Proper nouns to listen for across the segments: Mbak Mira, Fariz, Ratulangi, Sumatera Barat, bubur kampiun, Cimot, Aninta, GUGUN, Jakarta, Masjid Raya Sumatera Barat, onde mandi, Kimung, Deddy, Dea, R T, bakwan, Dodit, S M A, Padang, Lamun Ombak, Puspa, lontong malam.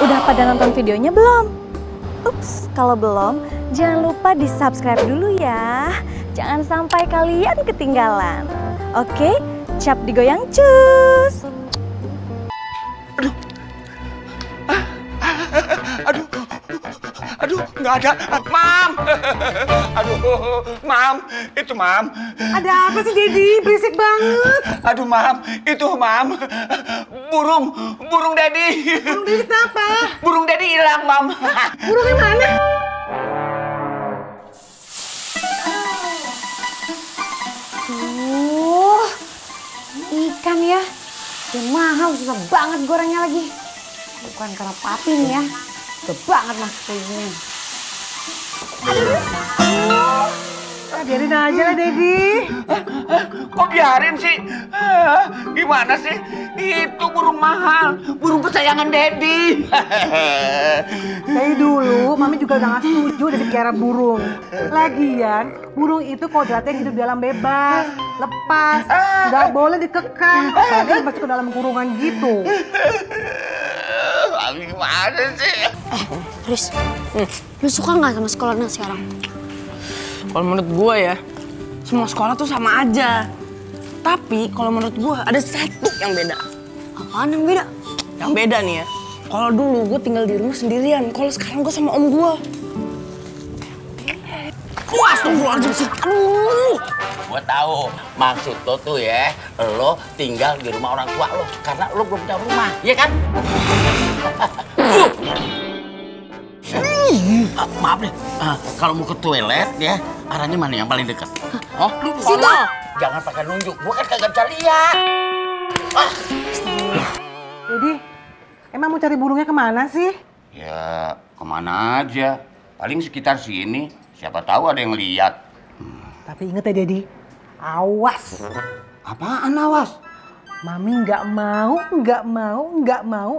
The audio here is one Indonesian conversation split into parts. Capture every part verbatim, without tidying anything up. Udah pada nonton videonya belum? Ups, kalau belum, jangan lupa di-subscribe dulu ya. Jangan sampai kalian ketinggalan. Oke, cap digoyang cus. Aduh. Ah, aduh. Aduh, nggak ada. Mam. Aduh, Mam. Itu Mam. Ada apa sih, Deddy? Berisik banget. Aduh, Mam. Itu Mam. Burung. Burung Deddy. Burung Deddy kenapa? Burung Deddy hilang, Mam. Hah? Burungnya mana? Tuh. Ikan ya. Dan mahal, susah banget gorengnya lagi. Bukan karena patin ya. Kebanget mas kayaknya. Aduh, biarin aja lah Deddy. Kok biarin sih? Gimana sih? Itu burung mahal, burung kesayangan Deddy. Dari dulu, Mami juga gak setuju dari pelihara burung. Lagian, burung itu kodratnya hidup dalam bebas, lepas, gak boleh dikekang. Tadi masuk ke dalam kurungan gitu. Gimana sih? Eh, Fariz, hmm. lu suka nggak sama sekolahnya sekarang? Kalau menurut gue ya, semua sekolah tuh sama aja. Tapi kalau menurut gue ada satu yang beda. Apaan yang beda? Yang beda nih ya. Kalau dulu gue tinggal di rumah sendirian. Kalau sekarang gue sama om gue. Wah, tunggu aja sih. Aduh. Gue tahu maksud lo tuh ya, lo tinggal di rumah orang tua lo karena lo belum punya rumah, ya kan? Uh, maaf deh, uh, kalau mau ke toilet ya, arahnya mana yang paling dekat? Oh, situ. Jangan pakai nunjuk, gua kan kagak cari ya. Ah. Jadi, emang mau cari burungnya kemana sih? Ya, kemana aja. Paling sekitar sini, siapa tahu ada yang lihat. Tapi inget ya Deddy, awas. Apaan awas? Mami nggak mau, nggak mau, nggak mau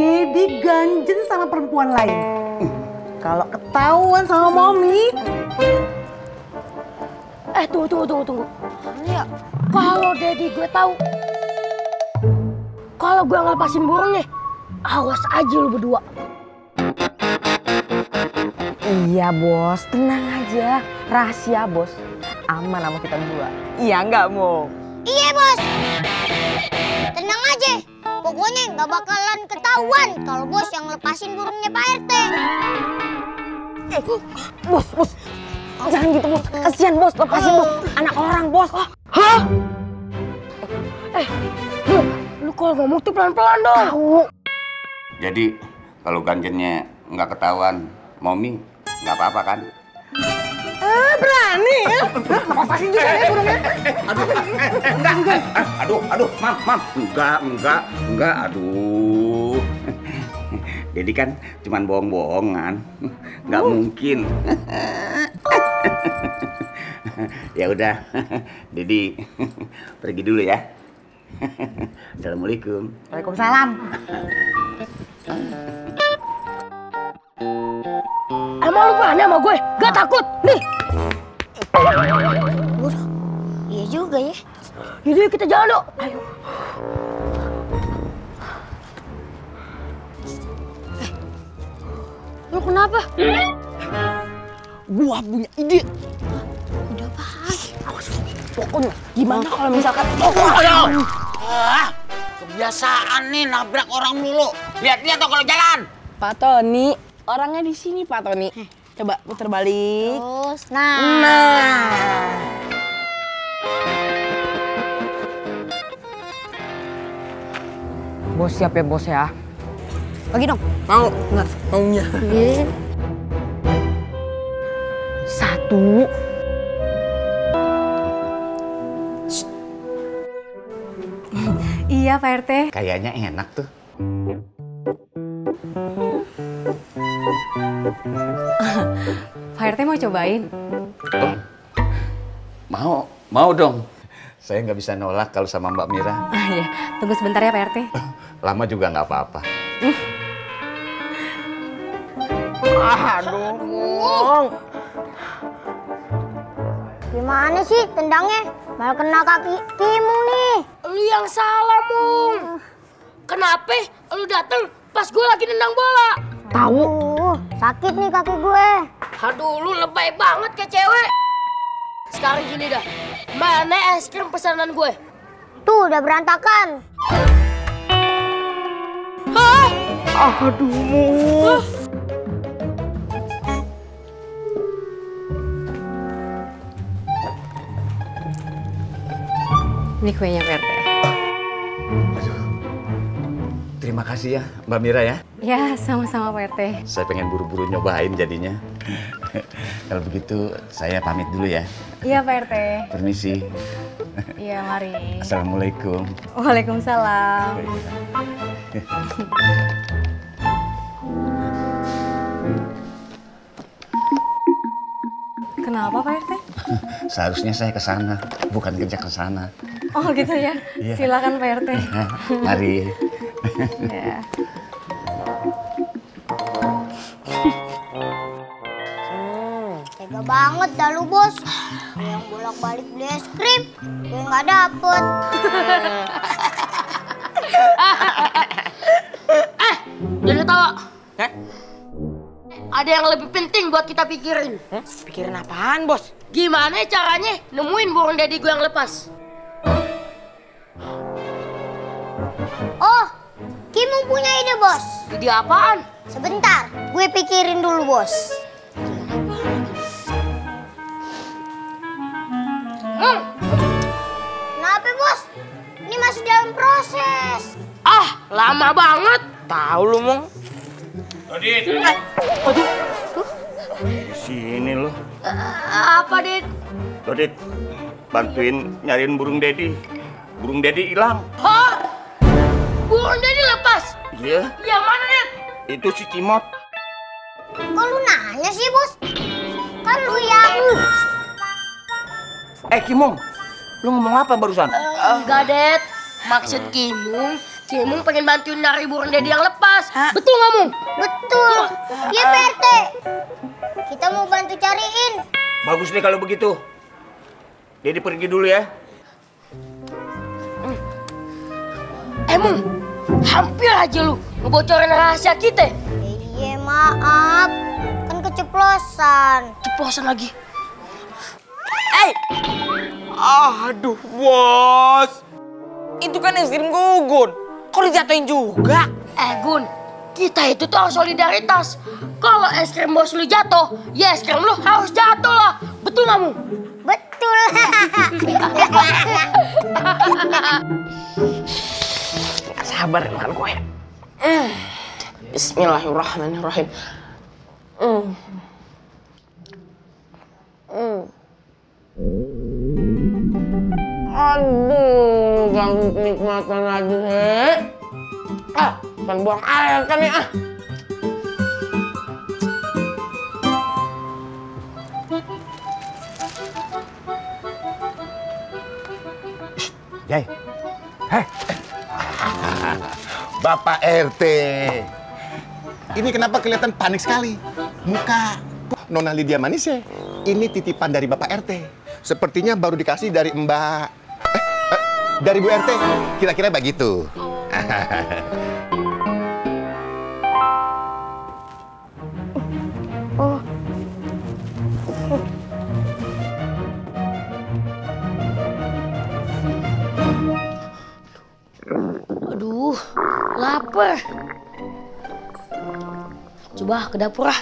Deddy ganjen sama perempuan lain. Kalau ketahuan sama Mami. Eh tunggu tunggu tunggu tunggu. Ya, kalau Deddy gue tahu, kalau gue ngelepasin burungnya, awas aja lu berdua. Iya bos, tenang aja, rahasia bos, aman sama kita berdua. Iya nggak mau? Iya bos, tenang aja, pokoknya nggak bakalan ketahuan kalau bos yang lepasin burungnya Pak R T. Eh, bos, bos, jangan gitu bos, kasihan bos, lepasin bos, anak orang bos. Hah? Eh, lu, lu kalau ngomong tuh pelan-pelan dong. Tahu. Jadi kalau ganjennya nggak ketahuan, Mami nggak apa-apa kan? Eh, berani ya? Lepasin juga ya burungnya. Aduh, enggak, enggak. Aduh, aduh, Mam, Mam. Enggak, enggak, enggak, aduh. Jadi kan cuman bohong-bohongan. Enggak uh. mungkin. Ya udah, Deddy pergi dulu ya. Assalamualaikum. Waalaikumsalam. Emang lu berani sama gue? Gak takut? Nih! Burung? Iya juga ya. Yaudah kita jalan dong. Ayo. Eh, lu kenapa? Gua punya ide. Udah apaan? Pokoknya gimana kalau misalkan... Ah, kebiasaan nih nabrak orang dulu. Lihat-lihat dong kalau jalan. Pak Tony. Orangnya di sini Pak Tony. Coba putar balik. Terus, nah. Nah. Bos siap ya bos ya. Bagi dong. Mau nggak? Maunya. Gini. Satu. Iya Pak R T. Kayaknya enak tuh. Pak R T mau cobain? Oh, mau, mau dong. Saya nggak bisa nolak kalau sama Mbak Mira. Ah, ya. Tunggu sebentar ya Pak R T. Lama juga nggak apa-apa. Ah, aduh. Aduh. Gimana sih tendangnya? Malah kena kaki Kimung nih. Lu yang salah, Mung. Kenapa lu dateng pas gue lagi nendang bola. Tahu? Sakit nih kaki gue. Aduh, lu lebay banget kayak cewek. Sekarang gini dah, mana es krim pesanan gue? Tuh udah berantakan. Hah? Aduh. Hah? Ini kuenya Pak R T. Terima kasih ya Mbak Mira ya. Ya sama-sama Pak R T. Saya pengen buru-buru nyobain jadinya. Kalau begitu saya pamit dulu ya. Iya Pak R T. Permisi. Iya mari. Assalamualaikum. Waalaikumsalam. Kenapa Pak R T? Seharusnya saya ke sana, bukan kerja ke sana. Oh gitu ya, yeah. Silakan Pak R T. Mari. Yeah. Hmm, tega banget dah lu bos. Yang bolak-balik beli es krim, gue nggak dapet. Eh, jangan ketawa. Eh? Ada yang lebih penting buat kita pikirin. Hmm? Pikirin apaan bos? Gimana caranya nemuin burung Deddy gue yang lepas? Oh, Kimung punya ide, bos. Ide apaan? Sebentar, gue pikirin dulu, bos. Hmm. Kenapa, bos? Ini masih dalam proses. Ah, lama banget. Tahu lu, Mung. Dodit. Aduh. Di sini lo. Uh, apa, Dit? Dodit, bantuin nyariin burung Deddy. Burung Deddy hilang. Hah? Burung Deddy lepas? Iya. Yang mana, Ded? Itu si Cimot. Kok lu nanya sih, bos? Kan lu yang... Eh, Kimung. Lu ngomong apa barusan? Uh, enggak, Ded. Maksud Kimung, Kimung pengen bantuin nyari burung Deddy yang lepas. Hah? Betul nggak, Mung? Betul. Iya, Pak R T. Kita mau bantu cariin. Bagus nih kalau begitu. Deddy pergi dulu ya. Emang hampir aja lu ngebocorin rahasia kita. Iya maaf, kan keceplosan. Keceplosan lagi. Eh, aduh bos, itu kan es krim Gugun. Kok dijatuhin juga? Eh Gun, kita itu tuh harus solidaritas. Kalau es krim bos lu jatuh, ya es krim lu harus jatuh lah. Betul kamu? Betul. Sabar makan kue. Mm. Bismillahirrahmanirrahim. Mm. Mm. Aduh, ganggu nikmatan lagi. Ah, kan buang air kan ya. Ah. Jai. Heh. Bapak R T, ini kenapa kelihatan panik sekali? Muka Nona Lydia manis ya? Ini titipan dari Bapak R T. Sepertinya baru dikasih dari Mbak, eh, eh, dari Bu R T. Kira-kira begitu. Oh. Aduh, lapar. Coba ke dapur lah.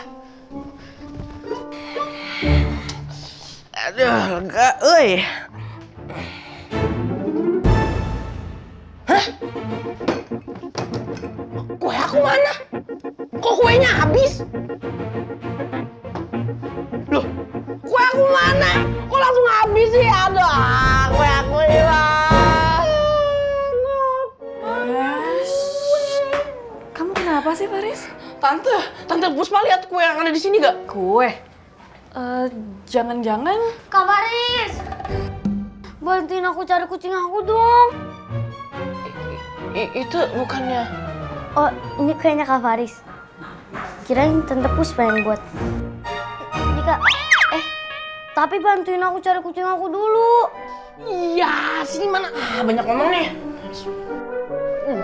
Aduh, enggak, oi. Hah? Kue aku mana? Kok kuenya habis? Loh, kue aku mana? Kok langsung habis sih? Aduh, kue aku hilang. Apa sih, Fariz? Tante, Tante Puspa lihat kue yang ada di sini gak? Kue? Uh, Jangan-jangan... Kak Fariz! Bantuin aku cari kucing aku dong! I, i, itu bukannya... Oh, ini kuenya Kak Fariz. Kirain Tante Puspa yang buat. Ini Kak... Eh, tapi bantuin aku cari kucing aku dulu! Iya, sini mana? Ah, banyak ngomong nih! Hmm.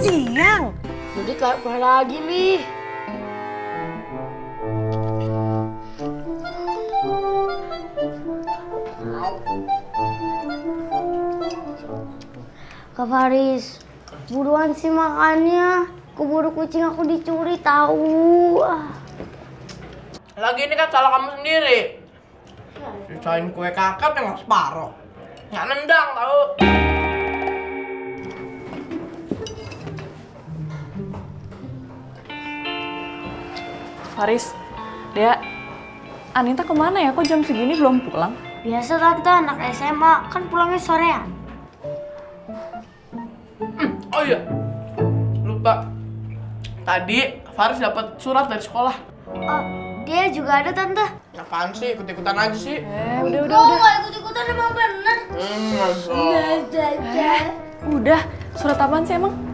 siang. Dodit lapar lagi nih. Kak Fariz, buruan sih makannya. Keburu kucing aku dicuri tahu. Lagi ini kan salah kamu sendiri. Sisain kue kakap yang separoh. Nggak nendang tahu. Fariz, Dea, Aninta kemana ya? Kok jam segini belum pulang? Biasa tante, anak S M A kan pulangnya sorean. Oh iya, lupa. Tadi Fariz dapat surat dari sekolah. Oh, dia juga ada tante. Apaan sih, ikut-ikutan aja sih. Eh, udah, udah, udah. Gak ikut-ikutan emang bener. Hmm, udah, udah, udah. Udah, surat apaan sih emang?